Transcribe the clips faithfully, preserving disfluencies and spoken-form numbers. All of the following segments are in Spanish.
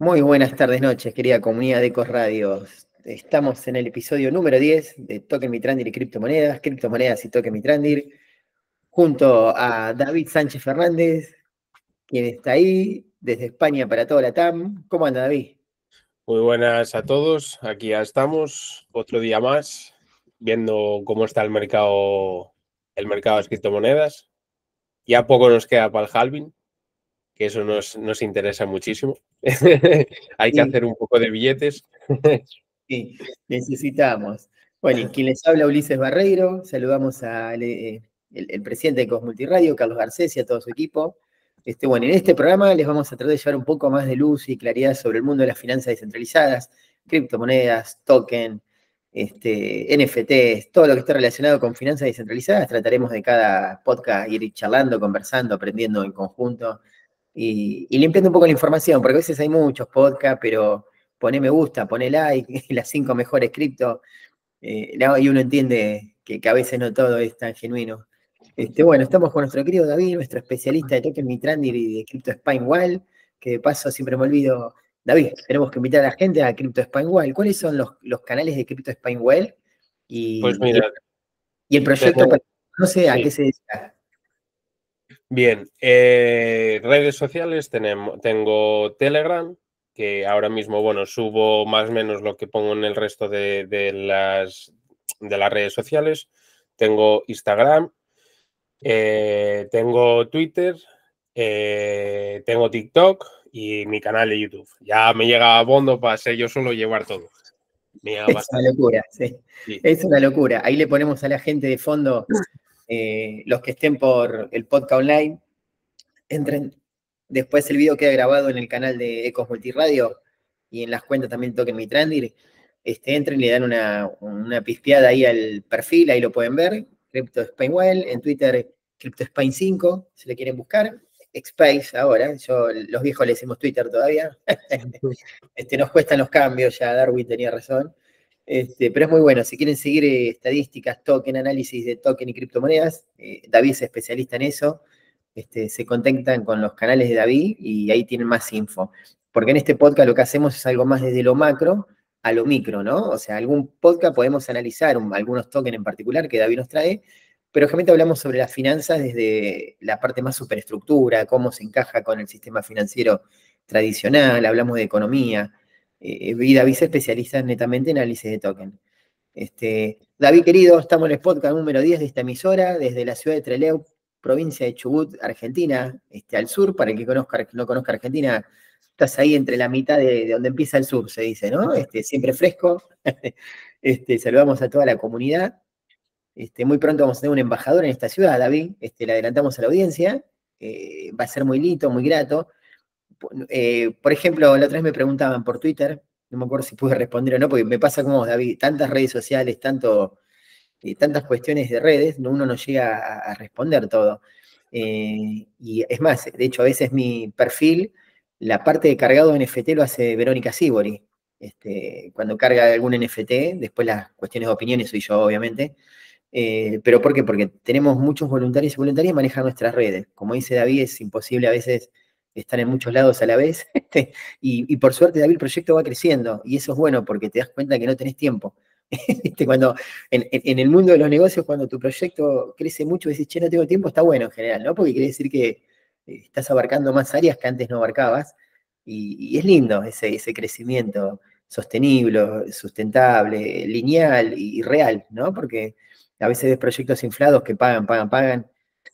Muy buenas tardes, noches, querida comunidad de Ecos Radio. Estamos en el episodio número diez de Token Mithrandir y Criptomonedas, Criptomonedas y Token Mithrandir, junto a David Sánchez Fernández, quien está ahí, desde España para toda la T A M. ¿Cómo anda, David? Muy buenas a todos, aquí ya estamos, otro día más, viendo cómo está el mercado, el mercado de las criptomonedas. Ya poco nos queda para el halving, que eso nos, nos interesa muchísimo. Hay que sí. hacer un poco de billetes. Sí, necesitamos. Bueno, y quien les habla, Ulises Barreiro. Saludamos al eh, el, el presidente de Cosmultirradio, Carlos Garcés, y a todo su equipo. Este, bueno, en este programa les vamos a tratar de llevar un poco más de luz y claridad sobre el mundo de las finanzas descentralizadas, criptomonedas, token, este, N F Ts, todo lo que está relacionado con finanzas descentralizadas. Trataremos de cada podcast ir charlando, conversando, aprendiendo en conjunto. Y, y limpiando un poco la información, porque a veces hay muchos podcasts, pero poné me gusta, poné like, las cinco mejores cripto, eh, y uno entiende que, que a veces no todo es tan genuino. Este, bueno, estamos con nuestro querido David, nuestro especialista de Token Mithrandir y de Crypto SpainWall, que de paso siempre me olvido. David, tenemos que invitar a la gente a Crypto SpainWall. ¿Cuáles son los, los canales de Crypto SpainWall? Y, pues mira, y el proyecto, para, no sé, sí. ¿a qué se dedica? Bien, eh, redes sociales, tenemos, tengo Telegram, que ahora mismo, bueno, subo más o menos lo que pongo en el resto de, de, las, de las redes sociales. Tengo Instagram, eh, tengo Twitter, eh, tengo TikTok y mi canal de YouTube. Ya me llega a fondo para ser yo solo llevar todo. Me es bastante. Una locura, sí. sí. Es una locura. Ahí le ponemos a la gente de fondo... Eh, los que estén por el podcast online, entren. Después el video queda grabado en el canal de Ecos Multiradio y en las cuentas también Token Mithrandir. Este, entren, le dan una, una pispeada ahí al perfil, ahí lo pueden ver. Crypto SpainWall, en Twitter Crypto Spain cinco, si le quieren buscar. Space ahora, yo, los viejos le decimos Twitter todavía. este, nos cuestan los cambios, ya Darwin tenía razón. Este, pero es muy bueno, si quieren seguir eh, estadísticas, token, análisis de token y criptomonedas, eh, David es especialista en eso, este, se contactan con los canales de David y ahí tienen más info. Porque en este podcast lo que hacemos es algo más desde lo macro a lo micro, ¿no? O sea, algún podcast podemos analizar un, algunos tokens en particular que David nos trae, pero generalmente hablamos sobre las finanzas desde la parte más superestructura, cómo se encaja con el sistema financiero tradicional, hablamos de economía. Eh, y David se especializa netamente en análisis de token. Este, David, querido, estamos en el podcast número diez de esta emisora, desde la ciudad de Trelew, provincia de Chubut, Argentina, este, al sur. Para el que conozca, no conozca Argentina, estás ahí entre la mitad de, de donde empieza el sur, se dice, ¿no? Este, siempre fresco. Este, saludamos a toda la comunidad. Este, muy pronto vamos a tener un embajador en esta ciudad, David. Este, le adelantamos a la audiencia. Eh, va a ser muy lindo, muy grato. Eh, por ejemplo, la otra vez me preguntaban por Twitter, no me acuerdo si pude responder o no, porque me pasa como David, tantas redes sociales, tanto, eh, tantas cuestiones de redes, uno no llega a, a responder todo. Eh, y es más, de hecho, a veces mi perfil, la parte de cargado de N F T lo hace Verónica Sibori. Este, cuando carga algún N F T, después las cuestiones de opiniones soy yo, obviamente. Eh, ¿Pero por qué? Porque tenemos muchos voluntarios y voluntarias que manejan nuestras redes. Como dice David, es imposible a veces... están en muchos lados a la vez, y, y por suerte, David, el proyecto va creciendo, y eso es bueno, porque te das cuenta que no tenés tiempo. Cuando, en, en el mundo de los negocios, cuando tu proyecto crece mucho, decís, che, no tengo tiempo, está bueno en general, ¿no? Porque quiere decir que estás abarcando más áreas que antes no abarcabas, y, y es lindo ese, ese crecimiento sostenible, sustentable, lineal y real, ¿no? Porque a veces ves proyectos inflados que pagan, pagan, pagan,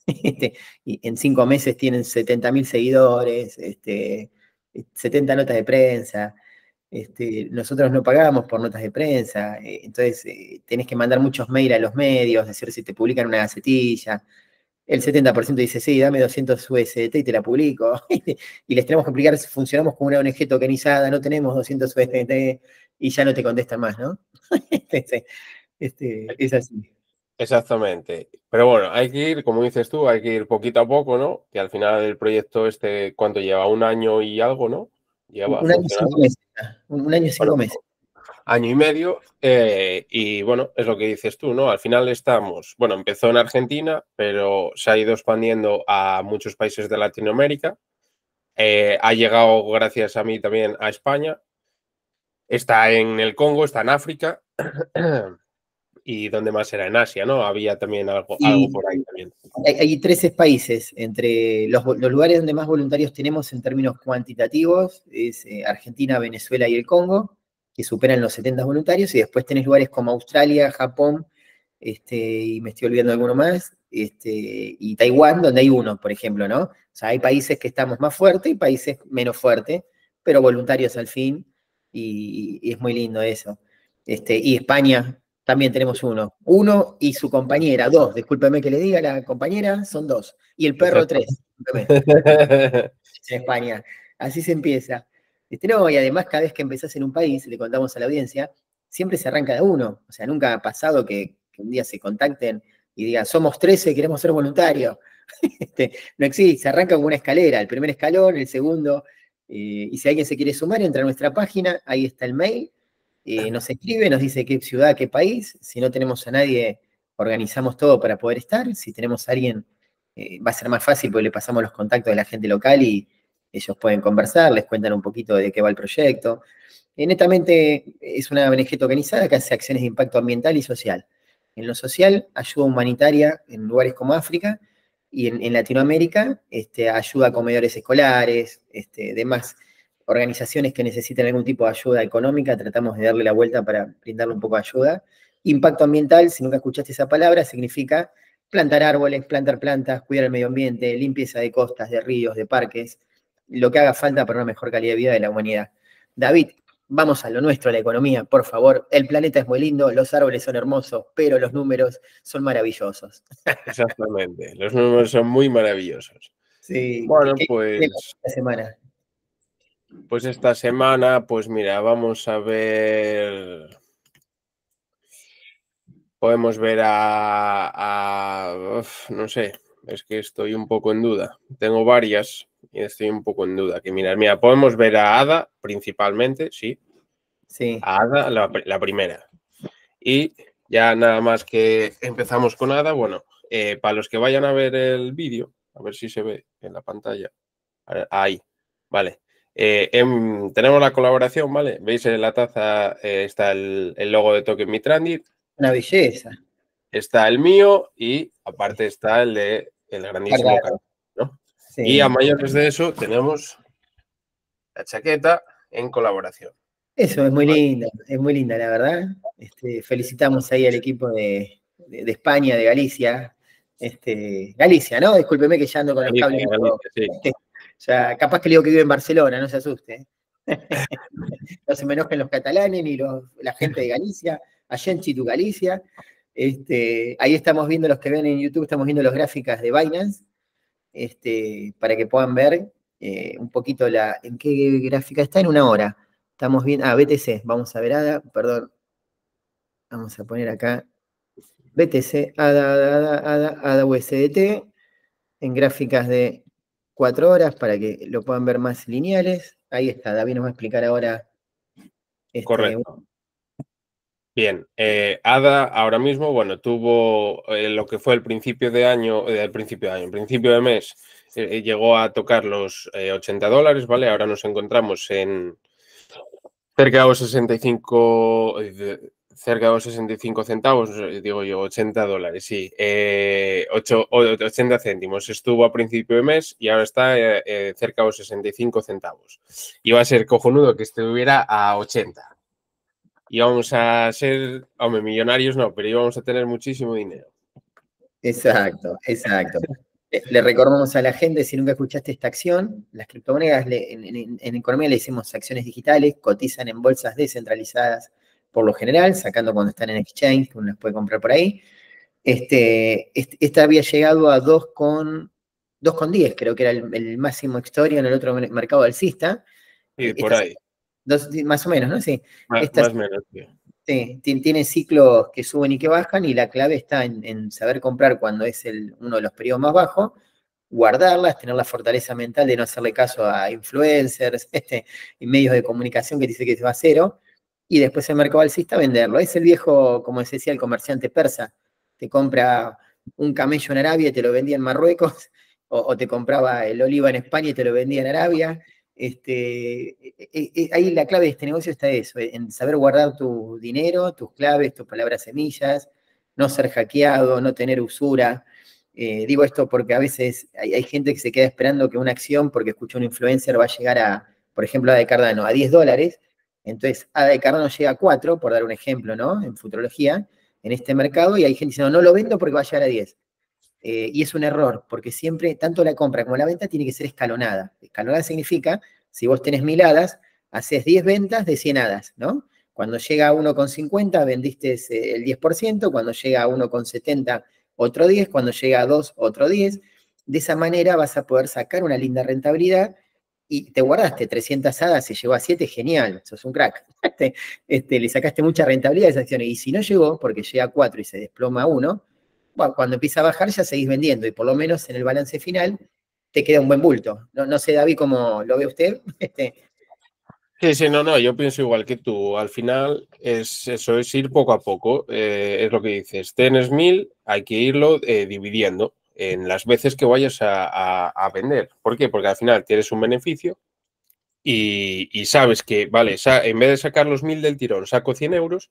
Este, y en cinco meses tienen setenta mil seguidores, este, setenta notas de prensa, este, nosotros no pagamos por notas de prensa, eh, entonces eh, tenés que mandar muchos mails a los medios, decir si te publican una gacetilla, el setenta por ciento dice, sí, dame doscientos U S D T y te la publico, y les tenemos que explicar si funcionamos como una O N G tokenizada, no tenemos doscientos U S D T, y ya no te contestan más, ¿no? este, este, es así. Exactamente, pero bueno, hay que ir, como dices tú, hay que ir poquito a poco, ¿no? Que al final el proyecto este, ¿cuánto lleva? ¿Un año y algo, no? Lleva un año y cinco meses. Un año y cinco bueno, meses. Año y medio, eh, y bueno, es lo que dices tú, ¿no? Al final estamos, bueno, empezó en Argentina, pero se ha ido expandiendo a muchos países de Latinoamérica, Eh, ha llegado, gracias a mí también, a España. Está en el Congo, está en África. ¿Y dónde más era? En Asia, ¿no? Había también algo, sí, algo por ahí también. Hay, hay trece países. Entre los, los lugares donde más voluntarios tenemos en términos cuantitativos es eh, Argentina, Venezuela y el Congo, que superan los setenta voluntarios, y después tenés lugares como Australia, Japón, este, y me estoy olvidando de alguno más, este, y Taiwán, donde hay uno, por ejemplo, ¿no? O sea, hay países que estamos más fuertes y países menos fuertes, pero voluntarios al fin, y, y es muy lindo eso. Este, y España también tenemos uno. Uno y su compañera, dos, discúlpeme que le diga, la compañera son dos, y el perro tres. En España, así se empieza. Este, no, y además cada vez que empezás en un país, le contamos a la audiencia, siempre se arranca de uno. O sea, nunca ha pasado que, que un día se contacten y digan, somos trece, queremos ser voluntarios. Este, no existe, se arranca con una escalera, el primer escalón, el segundo, eh, y si alguien se quiere sumar, entra a nuestra página, ahí está el mail, eh, nos escribe, nos dice qué ciudad, qué país. Si no tenemos a nadie, organizamos todo para poder estar. Si tenemos a alguien, eh, va a ser más fácil porque le pasamos los contactos de la gente local y ellos pueden conversar, les cuentan un poquito de qué va el proyecto. Y netamente es una O N G tokenizada que hace acciones de impacto ambiental y social. En lo social, ayuda humanitaria en lugares como África, y en, en Latinoamérica, este, ayuda a comedores escolares, este, demás organizaciones que necesitan algún tipo de ayuda económica, tratamos de darle la vuelta para brindarle un poco de ayuda. Impacto ambiental, si nunca escuchaste esa palabra, significa plantar árboles, plantar plantas, cuidar el medio ambiente, limpieza de costas, de ríos, de parques, lo que haga falta para una mejor calidad de vida de la humanidad. David, vamos a lo nuestro, a la economía, por favor. El planeta es muy lindo, los árboles son hermosos, pero los números son maravillosos. Exactamente, los números son muy maravillosos. Sí. Bueno, pues... esta semana. Pues esta semana, pues mira, vamos a ver... Podemos ver a... a uf, no sé, es que estoy un poco en duda. Tengo varias... y estoy un poco en duda. Que mirar, mira, podemos ver a A D A principalmente, sí. Sí. A A D A, la, la primera. Y ya nada más que empezamos con A D A, bueno, eh, para los que vayan a ver el vídeo, a ver si se ve en la pantalla. Ahí, vale. Eh, em, tenemos la colaboración, ¿vale? Veis en la taza eh, está el, el logo de Token Mithrandir. Una belleza. Está el mío y aparte está el de el grandísimo Cardano. Sí. Y a mayores de eso tenemos la chaqueta en colaboración. Eso, es muy linda, es muy linda, la verdad. Este, felicitamos ahí al equipo de, de, de España, de Galicia. Este, Galicia, ¿no? Discúlpeme que ya ando con los Galicia, cables. Galicia, sí. Este, ya, capaz que le digo que vive en Barcelona, no se asuste. No se me enojen los catalanes ni los, la gente de Galicia. Allá en Chitu, Galicia. Este, ahí estamos viendo, los que ven en YouTube, estamos viendo las gráficas de Binance. Este, para que puedan ver eh, un poquito la, en qué gráfica está en una hora. Estamos bien, ah, B T C, vamos a ver A D A, perdón, vamos a poner acá, B T C, A D A, A D A, A D A, A D A, U S D T, en gráficas de cuatro horas, para que lo puedan ver más lineales. Ahí está, David nos va a explicar ahora. Este, correcto. Bien, eh, A D A ahora mismo, bueno, tuvo eh, lo que fue el principio de año, eh, el principio de año, el principio de mes, eh, llegó a tocar los eh, ochenta dólares, ¿vale? Ahora nos encontramos en cerca de los sesenta y cinco, eh, cerca de los sesenta y cinco centavos, digo yo, ochenta dólares, sí, eh, ocho, ochenta céntimos. Estuvo a principio de mes y ahora está eh, eh, cerca de los sesenta y cinco centavos. Iba a ser cojonudo que estuviera a ochenta. Íbamos a ser, hombre, millonarios no, pero íbamos a tener muchísimo dinero. Exacto, exacto. Le recordamos a la gente, si nunca escuchaste esta acción, las criptomonedas le, en, en, en economía le decimos acciones digitales, cotizan en bolsas descentralizadas por lo general, sacando cuando están en exchange, uno las puede comprar por ahí. Este, este, esta había llegado a dos con diez, creo que era el, el máximo historia en el otro mercado alcista. Sí, esta, por ahí. Dos, más o menos, ¿no? Sí. Más, Estas, más menos, sí. Sí, tiene ciclos que suben y que bajan, y la clave está en, en saber comprar cuando es el, uno de los periodos más bajos, guardarlas, tener la fortaleza mental de no hacerle caso a influencers este, y medios de comunicación que dice que se va a cero, y después el mercado alcista venderlo. Es el viejo, como decía el comerciante persa, te compra un camello en Arabia y te lo vendía en Marruecos, o, o te compraba el oliva en España y te lo vendía en Arabia. Este, ahí la clave de este negocio está eso, en saber guardar tu dinero, tus claves, tus palabras semillas, no ser hackeado, no tener usura. Eh, digo esto porque a veces hay, hay gente que se queda esperando que una acción, porque escucha un influencer, va a llegar a, por ejemplo, a ADA de Cardano, a diez dólares. Entonces, ADA de Cardano llega a cuatro, por dar un ejemplo, ¿no? En futurología, en este mercado, y hay gente diciendo, no lo vendo porque va a llegar a diez. Eh, y es un error, porque siempre, tanto la compra como la venta tiene que ser escalonada. Escalonada significa, si vos tenés mil hadas, haces diez ventas de cien hadas, ¿no? Cuando llega a uno con cincuenta, vendiste el diez por ciento, cuando llega a uno con setenta, otro diez, cuando llega a dos, otro diez. De esa manera vas a poder sacar una linda rentabilidad y te guardaste trescientas hadas, se llevó a siete, genial, sos un crack. Este, este, le sacaste mucha rentabilidad a esa acción, y si no llegó, porque llega a cuatro y se desploma a uno, bueno, cuando empieza a bajar ya seguís vendiendo, y por lo menos en el balance final te queda un buen bulto. No, no sé, David, cómo lo ve usted. Este... Sí, sí, no, no, yo pienso igual que tú. Al final es eso, es ir poco a poco, eh, es lo que dices. Tienes mil, hay que irlo eh, dividiendo en las veces que vayas a, a, a vender. ¿Por qué? Porque al final tienes un beneficio y, y sabes que, vale, sa en vez de sacar los mil del tirón, saco cien euros,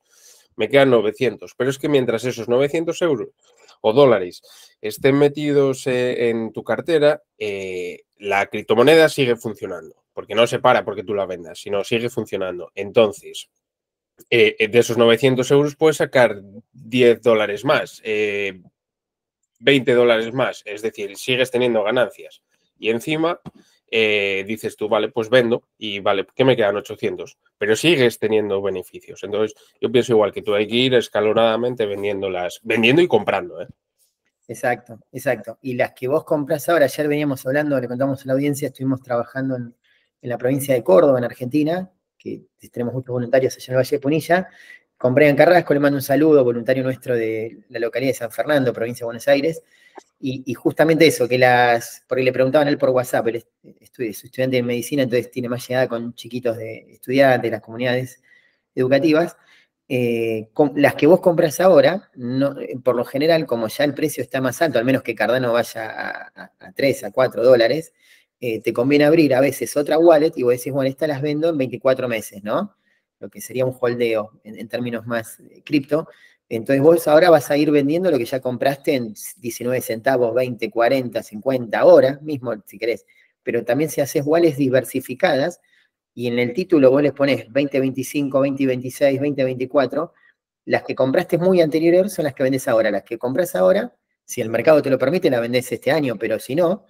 me quedan novecientos. Pero es que mientras esos novecientos euros o dólares estén metidos eh, en tu cartera, eh, la criptomoneda sigue funcionando. Porque no se para porque tú la vendas, sino sigue funcionando. Entonces, eh, de esos novecientos euros puedes sacar diez dólares más, eh, veinte dólares más. Es decir, sigues teniendo ganancias. Y encima eh, dices tú, vale, pues vendo y vale, ¿qué me quedan? ochocientos. Pero sigues teniendo beneficios. Entonces, yo pienso igual que tú, hay que ir escalonadamente vendiéndolas, vendiendo y comprando, ¿eh? Exacto, exacto. Y las que vos compras ahora, ayer veníamos hablando, le contamos a la audiencia, estuvimos trabajando en... en la provincia de Córdoba, en Argentina, que tenemos muchos voluntarios allá en el Valle de Punilla, con Brian Carrasco, le mando un saludo, voluntario nuestro de la localidad de San Fernando, provincia de Buenos Aires, y, y justamente eso, que las, porque le preguntaban a él por WhatsApp, él es, es estudiante de medicina, entonces tiene más llegada con chiquitos de estudiantes, de las comunidades educativas, eh, con, las que vos compras ahora, no, por lo general, como ya el precio está más alto, al menos que Cardano vaya a, a, a tres, a cuatro dólares, Eh, te conviene abrir a veces otra wallet y vos decís, bueno, estas las vendo en veinticuatro meses, ¿no? Lo que sería un holdeo en, en términos más eh, cripto. Entonces vos ahora vas a ir vendiendo lo que ya compraste en diecinueve centavos, veinte, cuarenta, cincuenta, ahora mismo, si querés. Pero también si haces wallets diversificadas y en el título vos les pones veinte, veinticinco, veinte, veintiséis, veinte, veinticuatro, las que compraste muy anteriores son las que vendés ahora. Las que compras ahora, si el mercado te lo permite, la vendés este año, pero si no,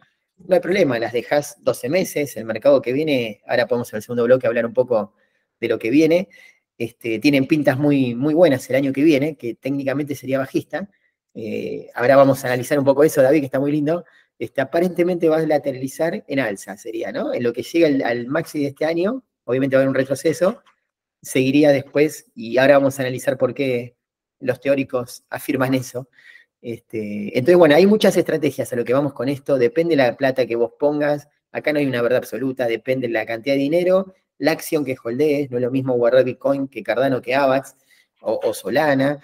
no hay problema, las dejas doce meses, el mercado que viene, ahora podemos en el segundo bloque hablar un poco de lo que viene, este, tienen pintas muy, muy buenas el año que viene, que técnicamente sería bajista, eh, ahora vamos a analizar un poco eso, David, que está muy lindo, este, aparentemente va a lateralizar en alza, sería, ¿no? En lo que llega el, al maxi de este año, obviamente va a haber un retroceso, seguiría después, y ahora vamos a analizar por qué los teóricos afirman eso. Este, entonces, bueno, hay muchas estrategias a lo que vamos con esto, depende de la plata que vos pongas, acá no hay una verdad absoluta, depende de la cantidad de dinero, la acción que holdees, no es lo mismo guardar Bitcoin que Cardano, que AVAX o, o Solana,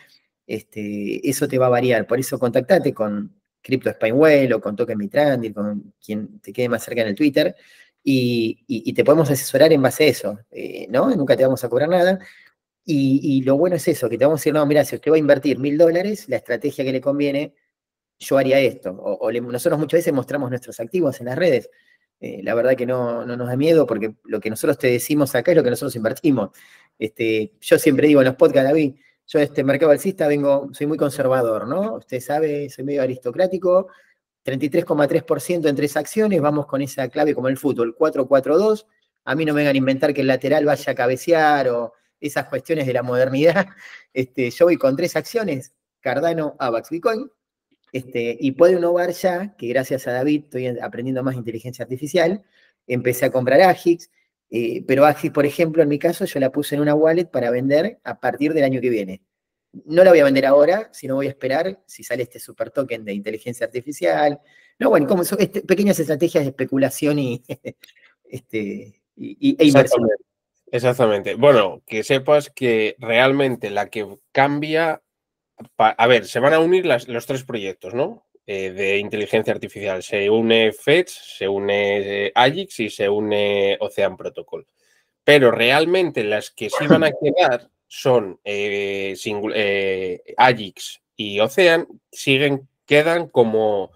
este, eso te va a variar, por eso contactate con Crypto SpainWall o con Token Mithrandir, con quien te quede más cerca en el Twitter, y, y, y te podemos asesorar en base a eso, eh, ¿no? Nunca te vamos a cobrar nada. Y, y lo bueno es eso, que te vamos a decir, no, mira, si usted va a invertir mil dólares, la estrategia que le conviene, yo haría esto. O, o le, nosotros muchas veces mostramos nuestros activos en las redes. Eh, la verdad que no, no nos da miedo porque lo que nosotros te decimos acá es lo que nosotros invertimos. Este, yo siempre digo en los podcasts, David, yo de este mercado alcista vengo, soy muy conservador, ¿no? Usted sabe, soy medio aristocrático, treinta y tres coma tres por ciento en tres acciones, vamos con esa clave como el fútbol, cuatro cuatro dos, a mí no me vengan a inventar que el lateral vaya a cabecear o esas cuestiones de la modernidad. Este, yo voy con tres acciones, Cardano, AVAX, Bitcoin, este, y puedo innovar ya, que gracias a David estoy aprendiendo más inteligencia artificial, empecé a comprar A G I X, eh, pero A G I X, por ejemplo, en mi caso, yo la puse en una wallet para vender a partir del año que viene. No la voy a vender ahora, sino voy a esperar si sale este super token de inteligencia artificial. No, bueno, como son este, pequeñas estrategias de especulación y, este, y, y, e inversión. Exactamente. Bueno, que sepas que realmente la que cambia... Pa, a ver, se van a unir las, los tres proyectos, ¿no? eh, de inteligencia artificial. Se une Fetch, se une eh, A G I X y se une Ocean Protocol. Pero realmente las que sí van a quedar son eh, eh, A G I X y Ocean, siguen, quedan como...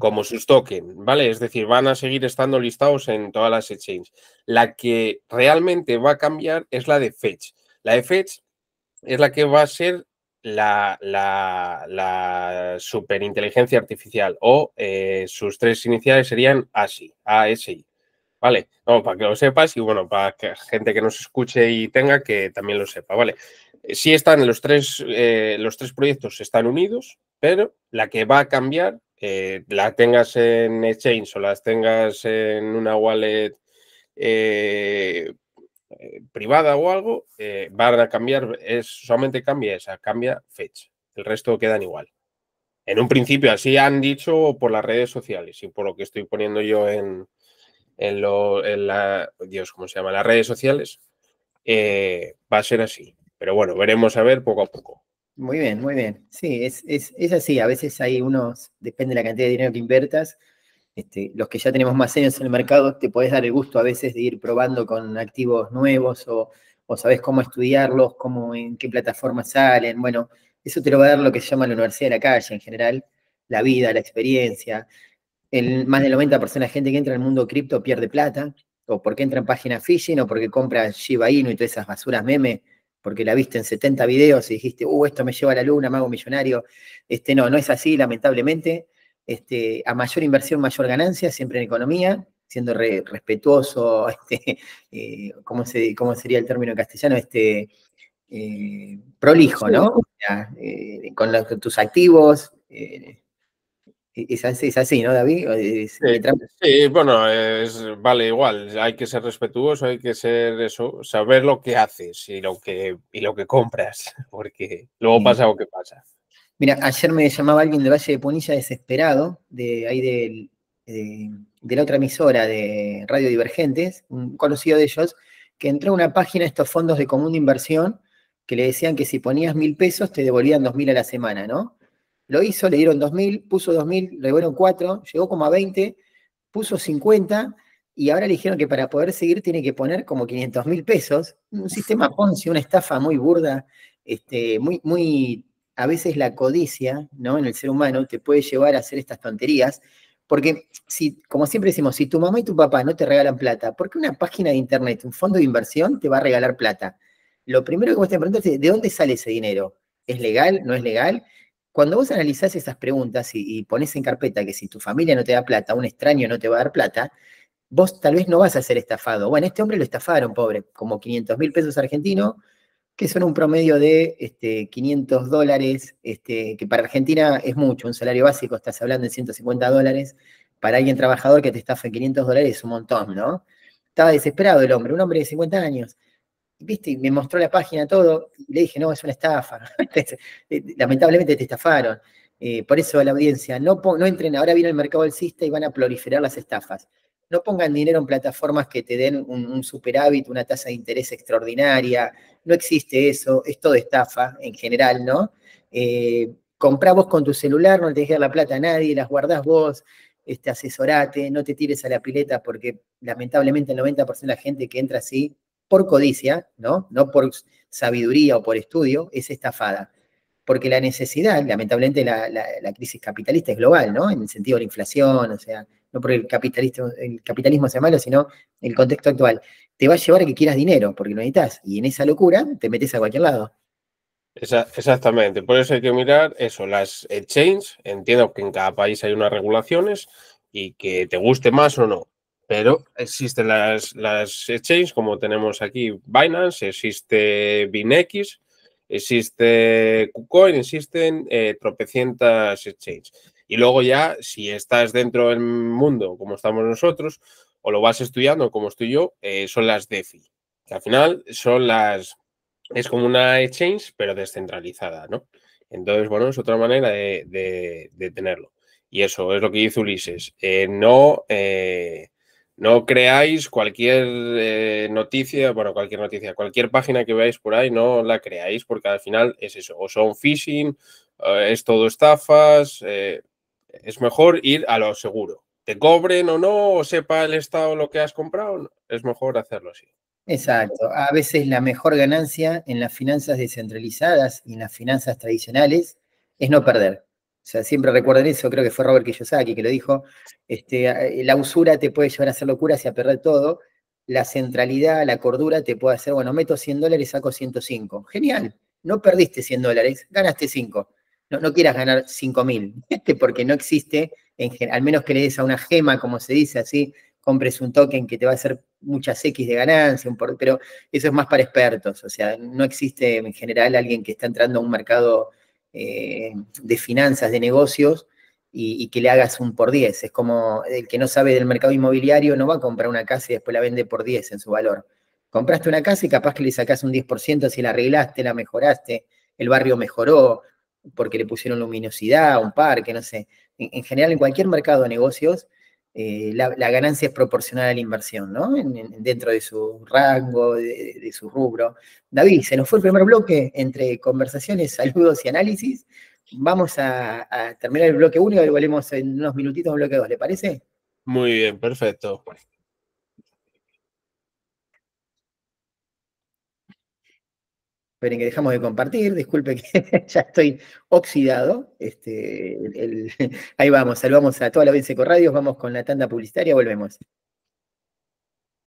como sus tokens, ¿vale? Es decir, van a seguir estando listados en todas las exchanges. La que realmente va a cambiar es la de Fetch. La de Fetch es la que va a ser la, la, la superinteligencia artificial o eh, sus tres iniciales serían A S I, A S I, ¿vale? No, para que lo sepas y, bueno, para que gente que nos escuche y tenga que también lo sepa, ¿vale? Sí están los tres, eh, los tres proyectos están unidos, pero la que va a cambiar, Eh, la tengas en exchange o las tengas en una wallet eh, eh, privada o algo, eh, van a cambiar, es, solamente cambia esa, cambia Fetch, el resto quedan igual. En un principio, así han dicho por las redes sociales y por lo que estoy poniendo yo en, en, lo, en la, Dios, ¿cómo se llama? Las redes sociales, eh, va a ser así. Pero bueno, veremos a ver poco a poco. Muy bien, muy bien. Sí, es, es, es así. A veces hay unos, depende de la cantidad de dinero que inviertas, este, los que ya tenemos más años en el mercado, te podés dar el gusto a veces de ir probando con activos nuevos o, o sabés cómo estudiarlos, cómo, en qué plataformas salen. Bueno, eso te lo va a dar lo que se llama la universidad de la calle en general, la vida, la experiencia. El, más del noventa por ciento de la gente que entra en el mundo cripto pierde plata, o porque entra en páginas phishing, o porque compra Shiba Inu y todas esas basuras meme, porque la viste en setenta videos y dijiste, uh, esto me lleva a la luna, me hago millonario. Este, no, no es así, lamentablemente. Este, a mayor inversión, mayor ganancia, siempre en economía, siendo re, respetuoso, este, eh, ¿cómo, se, ¿cómo sería el término en castellano? Este, eh, prolijo, ¿no? O sea, eh, con, los, con tus activos. Eh, es, así, ¿Es así, no, David? ¿Es, sí, sí, bueno, es, vale, igual, hay que ser respetuoso, hay que ser eso, saber lo que haces y lo que, y lo que compras, porque luego sí pasa lo que pasa. Mira, ayer me llamaba alguien del Valle de Punilla desesperado, de ahí del, de, de la otra emisora de Radio Divergentes, un conocido de ellos, que entró a una página de estos fondos de común de inversión que le decían que si ponías mil pesos te devolvían dos mil a la semana, ¿no? Lo hizo, le dieron dos mil, puso dos mil, le dieron cuatro, llegó como a veinte, puso cincuenta, y ahora le dijeron que para poder seguir tiene que poner como quinientos mil pesos. Un sistema Ponzi, una estafa muy burda, este, muy, muy, a veces la codicia, ¿no?, en el ser humano te puede llevar a hacer estas tonterías, porque, si, como siempre decimos, si tu mamá y tu papá no te regalan plata, ¿por qué una página de internet, un fondo de inversión te va a regalar plata? Lo primero que vos te preguntas es, ¿de dónde sale ese dinero? ¿Es legal? ¿No es legal? Cuando vos analizás esas preguntas y, y pones en carpeta que si tu familia no te da plata, un extraño no te va a dar plata, vos tal vez no vas a ser estafado. Bueno, este hombre lo estafaron, pobre, como quinientos mil pesos argentinos, que son un promedio de este, quinientos dólares, este, que para Argentina es mucho, un salario básico, estás hablando de ciento cincuenta dólares, para alguien trabajador que te estafa en quinientos dólares es un montón, ¿no? Estaba desesperado el hombre, un hombre de cincuenta años. ¿Viste? Y me mostró la página, todo, y le dije, no, es una estafa. Lamentablemente te estafaron. Eh, por eso a la audiencia, no, no entren, ahora viene el mercado alcista y van a proliferar las estafas. No pongan dinero en plataformas que te den un, un superávit, una tasa de interés extraordinaria. No existe eso, es todo estafa en general, ¿no? Eh, comprá vos con tu celular, no le tenés que dar la plata a nadie, las guardás vos, este, asesorate, no te tires a la pileta porque lamentablemente el noventa por ciento de la gente que entra así por codicia, ¿no?, no por sabiduría o por estudio, es estafada. Porque la necesidad, lamentablemente la, la, la crisis capitalista es global, ¿no?, en el sentido de la inflación, o sea, no porque el capitalismo, el capitalismo sea malo, sino el contexto actual. Te va a llevar a que quieras dinero, porque lo necesitas, y en esa locura te metes a cualquier lado. Exactamente, por eso hay que mirar eso, las exchanges, entiendo que en cada país hay unas regulaciones, y que te guste más o no. Pero existen las, las exchanges, como tenemos aquí Binance, existe BingX, existe KuCoin, existen eh, tropecientas exchanges. Y luego ya, si estás dentro del mundo, como estamos nosotros, o lo vas estudiando, como estoy yo, eh, son las DeFi. Que al final son las... es como una exchange, pero descentralizada, ¿no? Entonces, bueno, es otra manera de, de, de tenerlo. Y eso es lo que dice Ulises. Eh, no... Eh, No creáis cualquier eh, noticia, bueno, cualquier noticia, cualquier página que veáis por ahí, no la creáis porque al final es eso, o son phishing, eh, es todo estafas, eh, es mejor ir a lo seguro. Te cobren o no, o sepa el Estado lo que has comprado, es mejor hacerlo así. Exacto. A veces la mejor ganancia en las finanzas descentralizadas y en las finanzas tradicionales es no perder. O sea, siempre recuerden eso, creo que fue Robert Kiyosaki que lo dijo, este, la usura te puede llevar a hacer locuras y a perder todo, la centralidad, la cordura te puede hacer, bueno, meto cien dólares, saco ciento cinco. Genial, no perdiste cien dólares, ganaste cinco. No, no quieras ganar cinco mil, este, porque no existe, en, al menos que le des a una gema, como se dice así, compres un token que te va a hacer muchas X de ganancia, un por, pero eso es más para expertos, o sea, no existe en general alguien que está entrando a un mercado... Eh, de finanzas, de negocios, y, y que le hagas un por diez. Es como el que no sabe del mercado inmobiliario no va a comprar una casa y después la vende por diez en su valor. Compraste una casa y capaz que le sacás un diez por ciento si la arreglaste, la mejoraste, el barrio mejoró porque le pusieron luminosidad, un parque, no sé. En, en general, en cualquier mercado de negocios, eh, la, la ganancia es proporcional a la inversión, ¿no? En, en, dentro de su rango, de, de su rubro. David, se nos fue el primer bloque entre conversaciones, saludos y análisis. Vamos a, a terminar el bloque uno y volvemos en unos minutitos al bloque dos, ¿le parece? Muy bien, perfecto. Esperen que dejamos de compartir, disculpe que ya estoy oxidado. Este, el, el, ahí vamos, saludamos a toda la audiencia de Ecos Radio, vamos con la tanda publicitaria, volvemos.